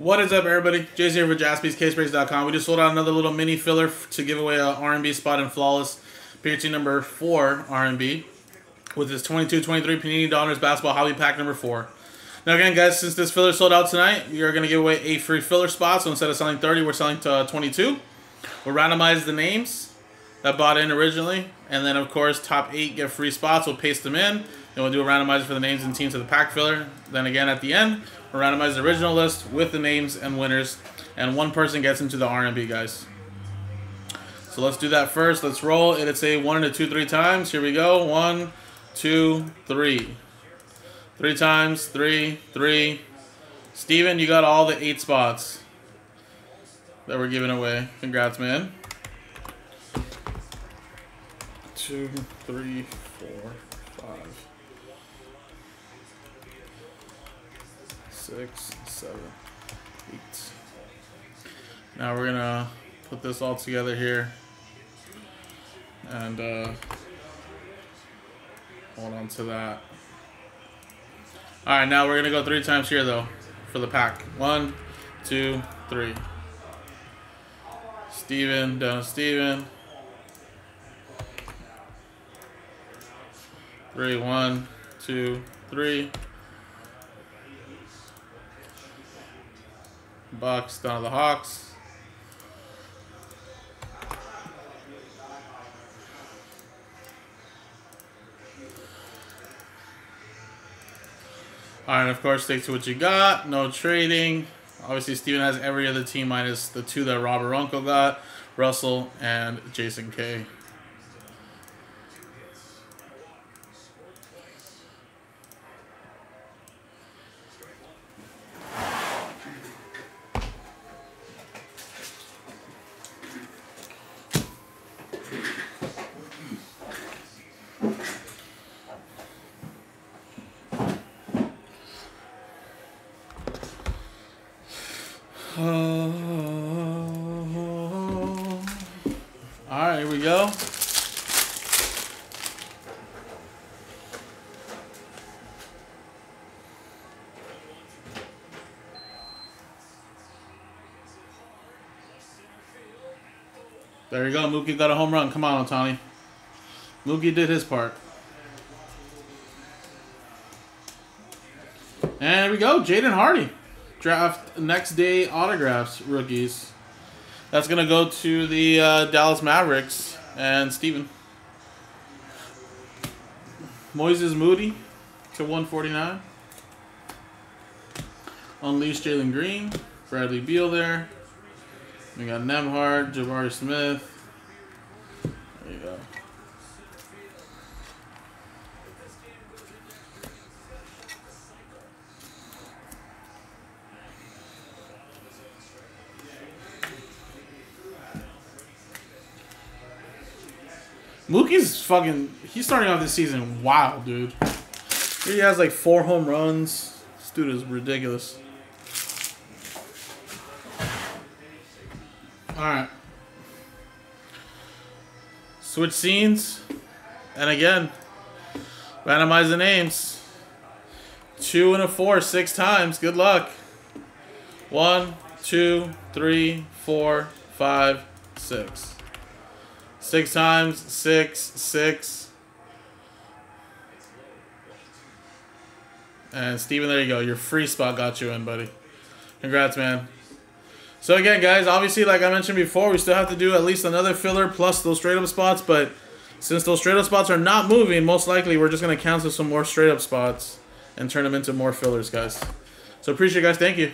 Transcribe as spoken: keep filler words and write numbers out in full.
What is up, everybody? Jay Z here for Jaspies, casebreaks dot com. We just sold out another little mini filler to give away a R and B spot in Flawless P R T number four R and B with this twenty-two twenty-three Panini Donruss Basketball Hobby Pack number four. Now again, guys, since this filler sold out tonight, we are going to give away eight free filler spots. So instead of selling thirty, we're selling to twenty-two. We'll randomize the names that bought in originally, and then of course top eight get free spots. We'll paste them in, and we'll do a randomizer for the names and teams of the pack filler. Then again at the end, we'll randomize the original list with the names and winners, and one person gets into the R and B, guys. So let's do that first. Let's roll. It's a one and a two, three times. Here we go. One, two, three. Three times. Three, three. Steven, you got all the eight spots that we're giving away. Congrats, man. Two, three, four, five. Six, seven, eight. Now we're gonna put this all together here, and uh, hold on to that. All right, now we're gonna go three times here though for the pack. One, two, three. Steven, down Steven. Three, one, two, three. Bucks down to the Hawks. All right, of course, stick to what you got. No trading. Obviously, Steven has every other team minus the two that Robert Runkle got, Russell and Jason K. Oh. All right, here we go. There you go. Mookie got a home run. Come on, Otani. Mookie did his part. And here we go. Jaden Hardy. Draft next day autographs rookies. That's gonna go to the uh, Dallas Mavericks and Steven. Moises Moody to one forty-nine. Unleashed Jalen Green, Bradley Beal there. We got Nembhard, Jabari Smith. There you go. Mookie's fucking... He's starting off this season wild, dude. He has like four home runs. This dude is ridiculous. Alright. Switch scenes. And again, randomize the names. Two and a four, six times. Good luck. One, two, three, four, five, six. Six times, six, six. And Steven, there you go. Your free spot got you in, buddy. Congrats, man. So again, guys, obviously, like I mentioned before, we still have to do at least another filler plus those straight-up spots, but since those straight-up spots are not moving, most likely we're just going to cancel some more straight-up spots and turn them into more fillers, guys. So appreciate it, guys. Thank you.